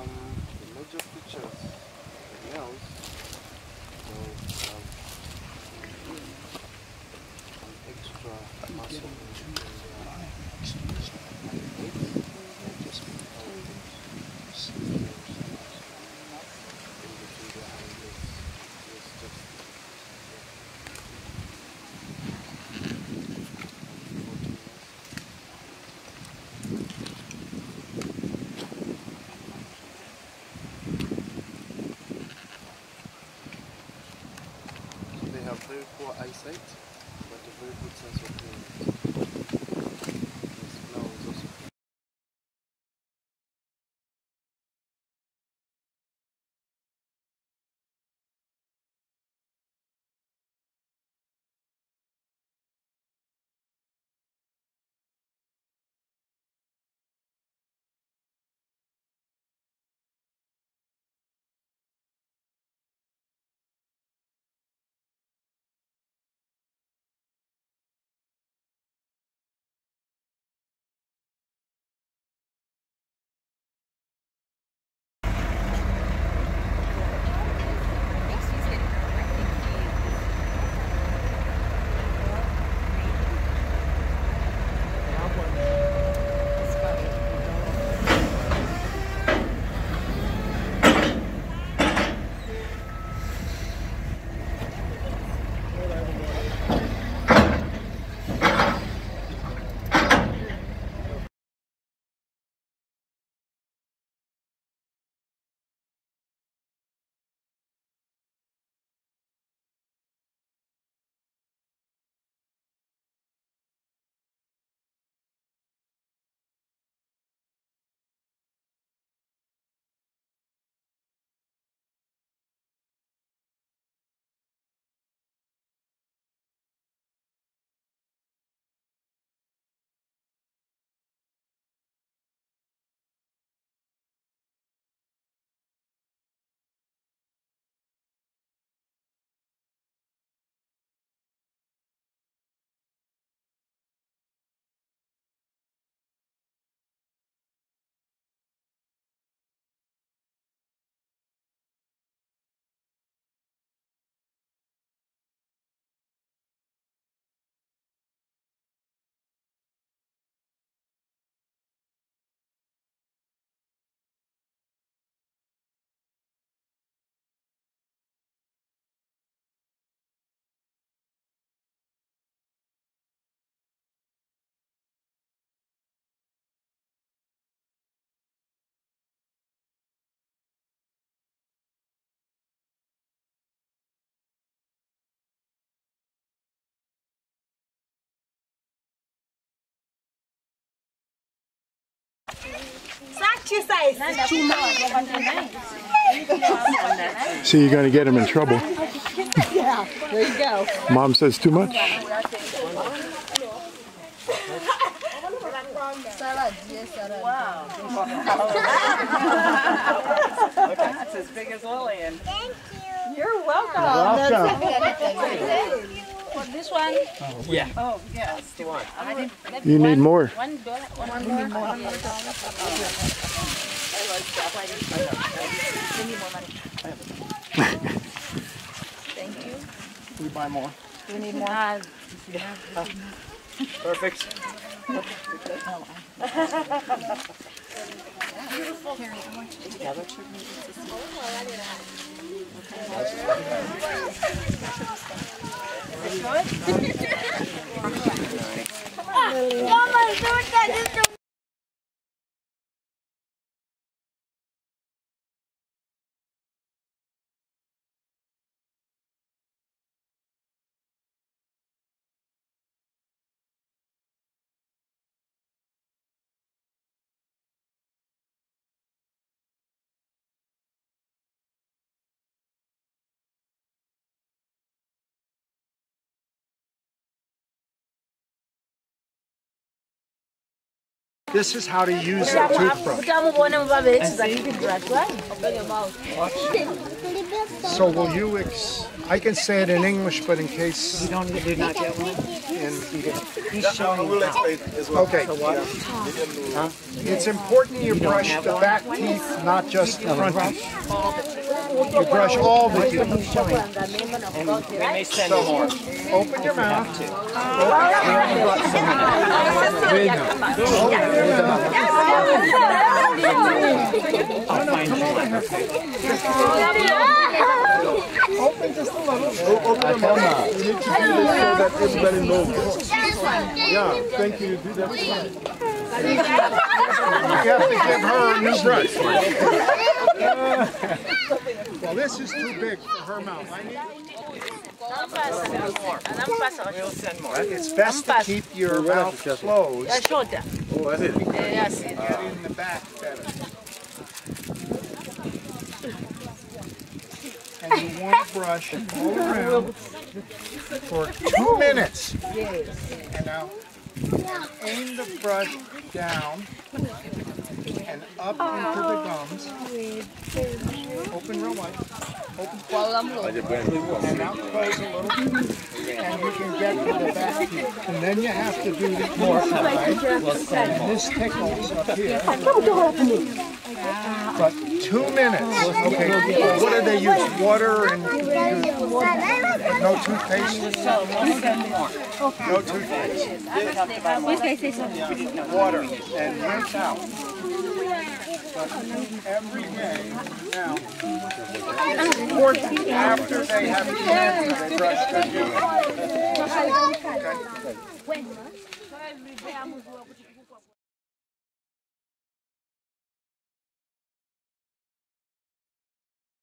the major features of the nails, so an extra muscle in the just very poor eyesight, but a very good sense of hearing. This now is also see, you're going to get him in trouble. Yeah, there you go. Mom says too much. Wow. That's as big as Lillian. Thank you. You're welcome. Thank you. For this one? Oh, yeah. Oh, yeah. That's the one. You need more. $1. Thank you. We buy more. We need more. Yeah. Perfect. Beautiful. Come on, Lily. Mama, don't touch it. This is how to use a toothbrush. Watch. So will you I can say it in English, but in case... You did not get one? He's showing you now. Okay. Huh? It's important you brush the back teeth, not just the front teeth. You brush all the teeth. So, open your mouth. There you go. Open your mouth. Open just a little. Open your mouth. You need to do that everybody knows. Yeah, thank you. You do that. You have to give her a new brush. Well, this is too big for her mouth. I need. We'll send more. It's best to keep your mouth closed. Yes. Get in the back better. And you want to brush all around for 2 minutes. And now aim the brush down and up into the gums. Open real wide. Open. And now close a little. And you can get to the back teeth. And then you have to do the more side. And this tickles up here. But 2 minutes. Okay. What do they use? Water and no toothpaste? No toothpaste. Water and rinse out. But every day now. After they have a chance, they brush their teeth. Okay.